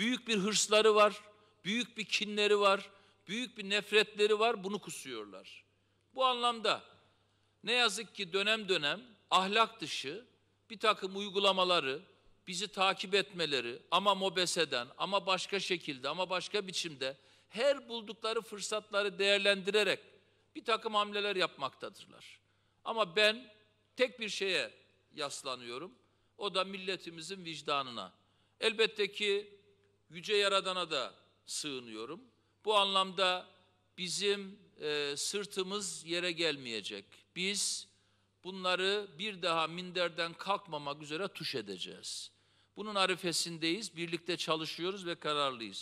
Büyük bir hırsları var, büyük bir kinleri var, büyük bir nefretleri var, bunu kusuyorlar. Bu anlamda ne yazık ki dönem dönem ahlak dışı bir takım uygulamaları, bizi takip etmeleri ama mobeseden, ama başka şekilde, ama başka biçimde her buldukları fırsatları değerlendirerek bir takım hamleler yapmaktadırlar. Ama ben tek bir şeye yaslanıyorum, o da milletimizin vicdanına. Elbette ki Yüce Yaradan'a da sığınıyorum. Bu anlamda bizim sırtımız yere gelmeyecek. Biz bunları bir daha minderden kalkmamak üzere tuş edeceğiz. Bunun arifesindeyiz, birlikte çalışıyoruz ve kararlıyız.